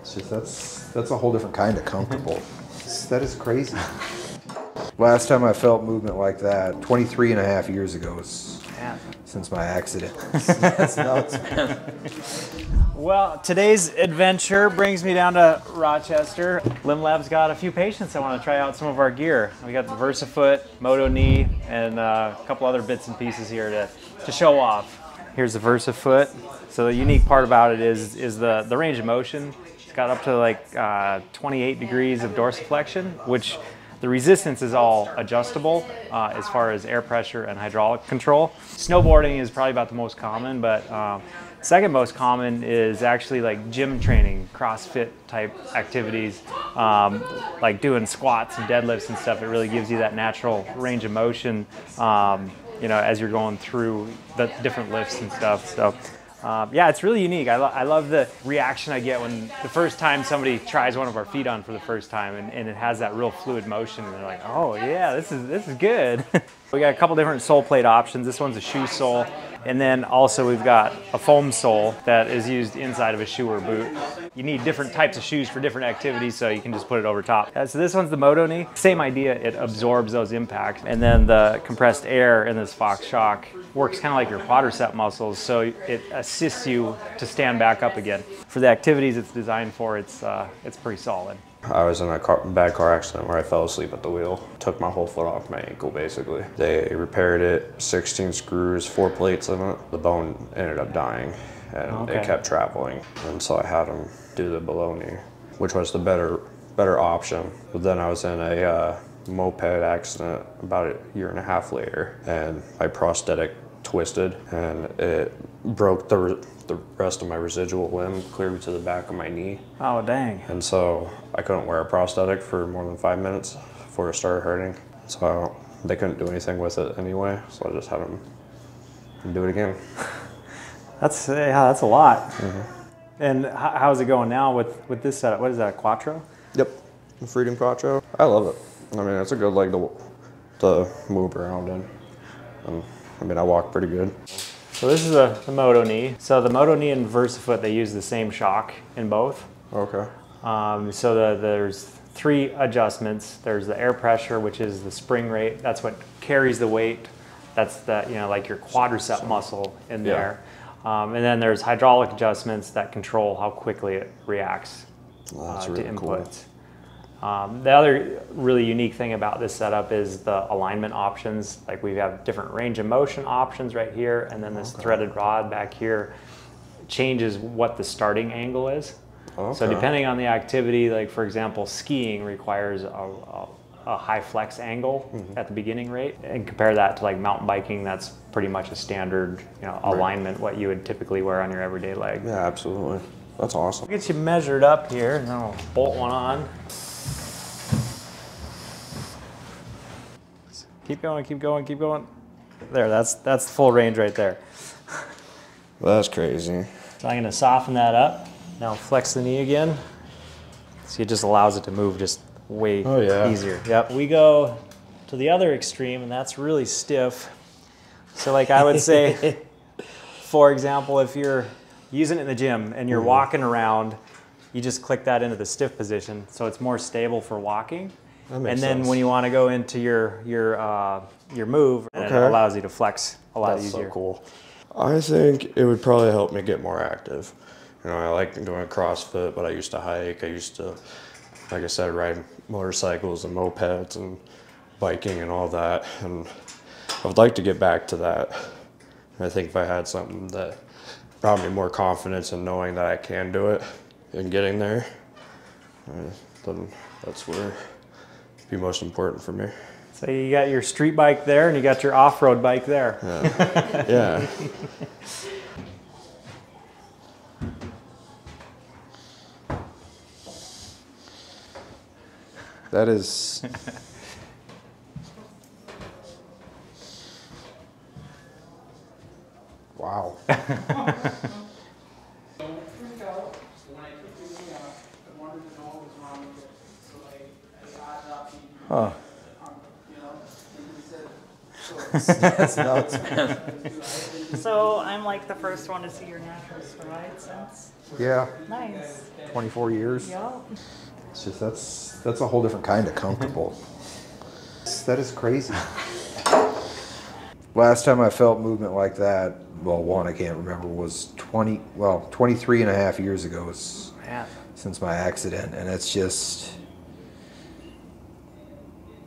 It's just that's a whole different kind of comfortable. That is crazy. Last time I felt movement like that, 23 and a half years ago, was since my accident. That's nuts. Well, today's adventure brings me down to Rochester. Limb Lab's got a few patients that want to try out some of our gear. We got the Versa Foot, Moto Knee, and a couple other bits and pieces here to show off. Here's the Versa Foot. So the unique part about it is the range of motion. It's got up to like 28 degrees of dorsiflexion, which the resistance is all adjustable as far as air pressure and hydraulic control. Snowboarding is probably about the most common, but second most common is actually like gym training, CrossFit type activities, like doing squats and deadlifts and stuff. It really gives you that natural range of motion, you know, as you're going through the different lifts and stuff. So. Yeah, it's really unique. I love the reaction I get when the first time somebody tries one of our feet on for the first time, and it has that real fluid motion, and they're like, oh yeah, this is good. We got a couple different sole plate options. This one's a shoe sole, and then also we've got a foam sole that is used inside of a shoe or boot. You need different types of shoes for different activities, so you can just put it over top. So this one's the Moto Knee. Same idea, it absorbs those impacts, and then the compressed air in this Fox Shock works kind of like your quadricep muscles, so it assists you to stand back up again. For the activities it's designed for, it's pretty solid. I was in a bad car accident where I fell asleep at the wheel. Took my whole foot off my ankle, basically. They repaired it, 16 screws, 4 plates in it. The bone ended up dying, and it kept traveling. And so I had them do the below knee, which was the better option. But then I was in a moped accident about a year and a half later, and my prosthetic twisted, and it broke the rest of my residual limb clear to the back of my knee. Oh, dang. And so I couldn't wear a prosthetic for more than 5 minutes before it started hurting. So they couldn't do anything with it anyway, so I just had them do it again. That's, yeah, that's a lot. Mm-hmm. And how's it going now with this setup? What is that, a Quattro? Yep, the Freedom Quattro. I love it. I mean, it's a good leg to move around in. I mean, I walk pretty good. So this is the Moto Knee. So the Moto Knee and Versa Foot, they use the same shock in both. Okay. So there's 3 adjustments. There's the air pressure, which is the spring rate. That's what carries the weight. That's the, you know, like your quadricep muscle in there. And then there's hydraulic adjustments that control how quickly it reacts really to inputs. Cool. The other really unique thing about this setup is the alignment options. Like we have different range of motion options right here, and then this threaded rod back here changes what the starting angle is. Okay. So depending on the activity, like for example, skiing requires a high flex angle at the beginning rate, and compare that to like mountain biking. That's pretty much a standard, you know, alignment, what you would typically wear on your everyday leg. Yeah, absolutely. That's awesome. I'll get you measured up here, and then I'll bolt one on. Keep going, keep going, keep going. There, that's the full range right there. That's crazy. So I'm gonna soften that up. Now flex the knee again. See, it just allows it to move just way easier. Yep. We go to the other extreme, and that's really stiff. So like I would say, for example, if you're using it in the gym and you're walking around, you just click that into the stiff position, so it's more stable for walking. That makes sense. When you want to go into your move, it allows you to flex a lot easier. That's so cool. I think it would probably help me get more active. You know, I like doing CrossFit, but I used to hike. I used to, like I said, ride motorcycles and mopeds and biking and all that. And I would like to get back to that. And I think if I had something that brought me more confidence in knowing that I can do it and getting there, then that's where it'd be most important for me. So you got your street bike there, and you got your off-road bike there. Yeah. That is... wow. Huh. So I'm like the first one to see your natural stride since. Yeah. Nice. 24 years. Yeah. It's just that's a whole different kind of comfortable. That is crazy. Last time I felt movement like that, well, one I can't remember, was 23 and a half years ago. It's since my accident, and it's just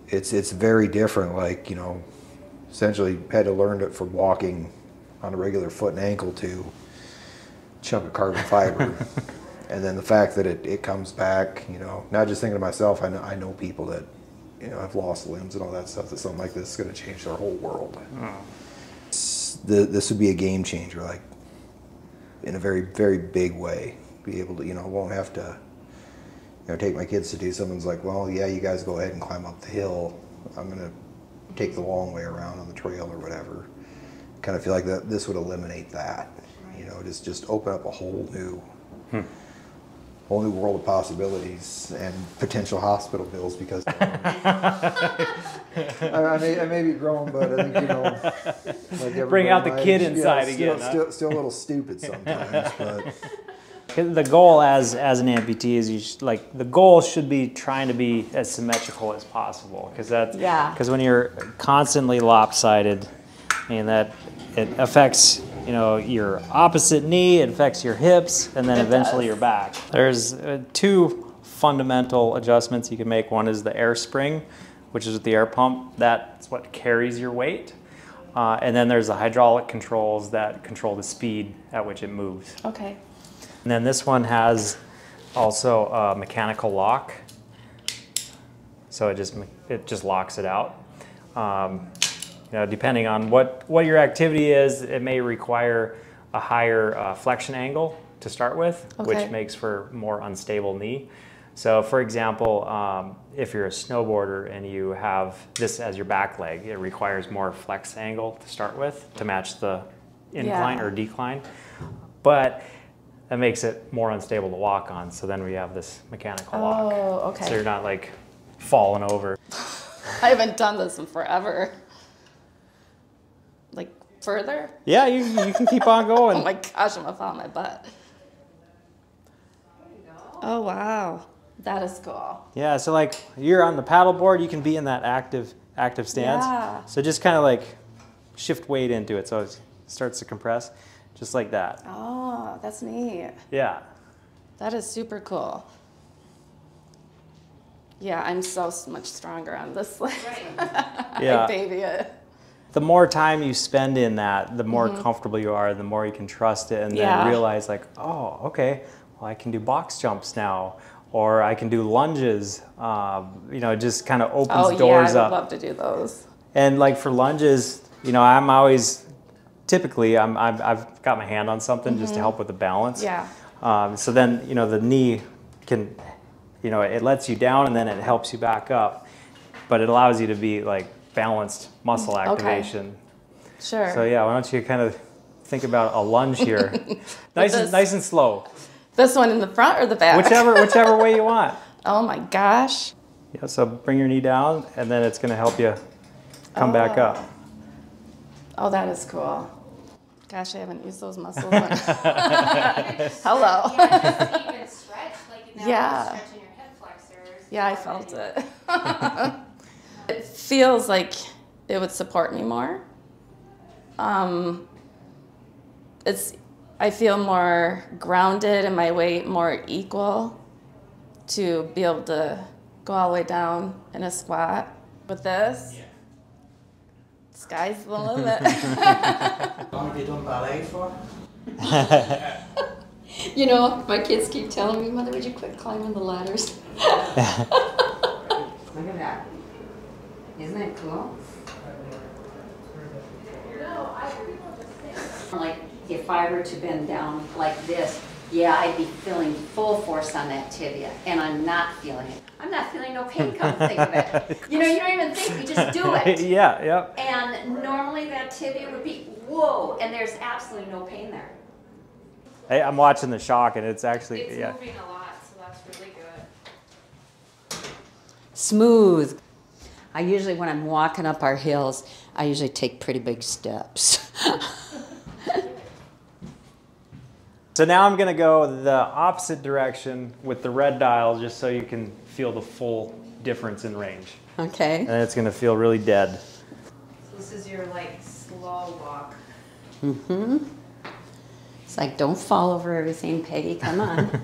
it's very different. Like, you know, essentially had to learn it from walking on a regular foot and ankle to a chunk of carbon fiber. And then the fact that it comes back, you know, not just thinking to myself, I know people that, you know, I've lost limbs and all that stuff, that something like this is going to change their whole world. Oh. This would be a game changer, like, in a very, very big way. Be able to, you know, won't have to, you know, take my kids to do something's like, well, yeah, you guys go ahead and climb up the hill. I'm going to take the long way around on the trail or whatever. I kind of feel like that this would eliminate that, you know, just open up a whole new... Whole new world of possibilities and potential hospital bills because I may be grown, but I think, you know, like, bring out the kid inside again. Still a little stupid sometimes, but the goal as an amputee is the goal should be trying to be as symmetrical as possible, because when you're constantly lopsided, and that it affects, you know, your opposite knee, it affects your hips, and then eventually your back. There's two fundamental adjustments you can make. One is the air spring, which is with the air pump. That's what carries your weight. And then there's the hydraulic controls that control the speed at which it moves. Okay. And then this one has also a mechanical lock. So it just locks it out. You know, depending on what your activity is, it may require a higher flexion angle to start with, which makes for more unstable knee. So for example, if you're a snowboarder and you have this as your back leg, it requires more flex angle to start with to match the incline or decline. But that makes it more unstable to walk on. So then we have this mechanical lock. Oh, okay. So you're not like falling over. I haven't done this in forever. Like further? Yeah, you can keep on going. Oh my gosh, I'm gonna fall on my butt. Oh wow, that is cool. Yeah, so like you're on the paddleboard, you can be in that active stance. Yeah. So just kind of like shift weight into it, so it starts to compress, just like that. Oh, that's neat. Yeah. That is super cool. Yeah, I'm so much stronger on this leg. Right. Yeah. I baby it. The more time you spend in that, the more comfortable you are, the more you can trust it, and then realize like, oh, okay, well, I can do box jumps now, or I can do lunges. You know, it just kind of opens doors up. Oh yeah, I'd love to do those. And like for lunges, you know, I'm always, typically, I've got my hand on something just to help with the balance. Yeah. So then, you know, the knee can, you know, it lets you down and then it helps you back up, but it allows you to be like, balanced muscle activation. Okay. Sure. So yeah, why don't you kind of think about a lunge here. nice and slow. This one in the front or the back? Whichever way you want. Oh my gosh. Yeah, so bring your knee down and then it's gonna help you come back up. Oh, that is cool. Gosh, I haven't used those muscles. Hello. Yeah, stretch, like now stretching your hip flexors. Yeah, I felt it. It feels like it would support me more. I feel more grounded and my weight more equal to be able to go all the way down in a squat. With this, sky's the limit. How long have you done ballet for? You know, my kids keep telling me, Mother, would you quit climbing the ladders? Look at that. Isn't it cool? No, I heard people just say. Like, if I were to bend down like this, yeah, I'd be feeling full force on that tibia, and I'm not feeling it. I'm not feeling no pain, come think of it. You know, you don't even think, you just do it. Yeah, yep. And normally that tibia would be, whoa, and there's absolutely no pain there. Hey, I'm watching the shock, and it's actually, it's moving a lot, so that's really good. Smooth. I usually, when I'm walking up our hills, I usually take pretty big steps. So now I'm gonna go the opposite direction with the red dial just so you can feel the full difference in range. Okay. And it's gonna feel really dead. So this is your like slow walk. Mm-hmm. It's like, don't fall over everything, Peggy, come on.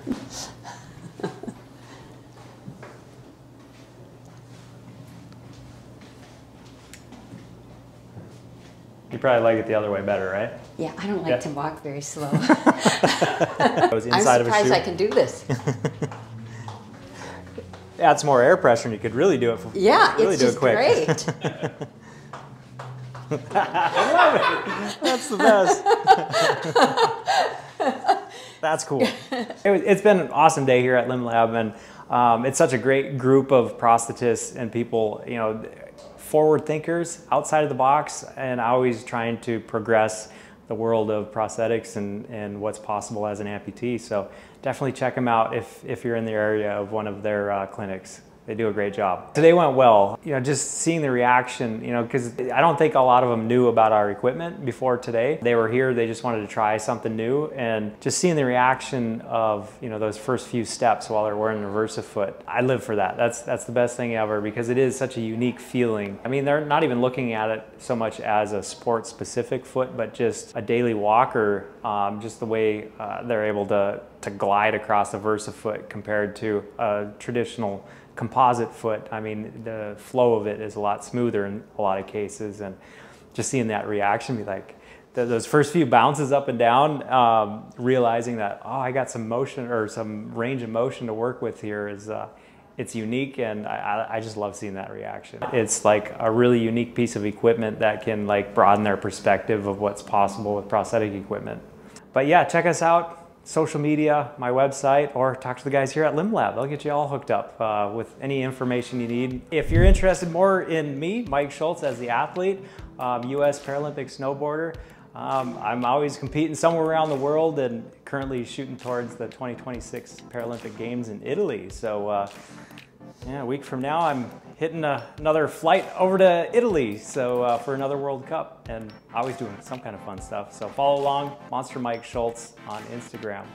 You probably like it the other way better, right? Yeah, I don't like to walk very slow. I'm surprised I can do this. Adds more air pressure and you could really do it for quick. It's just great. I love it. That's the best. That's cool. It's been an awesome day here at Limb Lab, and it's such a great group of prosthetists and people, you know, forward thinkers, outside of the box, and always trying to progress the world of prosthetics and what's possible as an amputee. So definitely check them out if you're in the area of one of their clinics. They do a great job. Today went well, you know, just seeing the reaction, you know, because I don't think a lot of them knew about our equipment before today. They were here, they just wanted to try something new, and just seeing the reaction of, you know, those first few steps while they're wearing the Versa Foot. I live for that. That's the best thing ever, because it is such a unique feeling. I mean, they're not even looking at it so much as a sport specific foot, but just a daily walker, just the way they're able to glide across the Versa Foot compared to a traditional composite foot. I mean, the flow of it is a lot smoother in a lot of cases, and just seeing that reaction, be like those first few bounces up and down, realizing that, oh, I got some motion or some range of motion to work with here is it's unique, and I just love seeing that reaction. It's like a really unique piece of equipment that can like broaden their perspective of what's possible with prosthetic equipment. But yeah, check us out. Social media, my website, or talk to the guys here at Limb Lab. They'll get you all hooked up with any information you need. If you're interested more in me, Mike Schultz, as the athlete, US Paralympic snowboarder, I'm always competing somewhere around the world and currently shooting towards the 2026 Paralympic Games in Italy. So yeah, a week from now, I'm hitting another flight over to Italy, so for another World Cup, and always doing some kind of fun stuff. So follow along, Monster Mike Schultz on Instagram.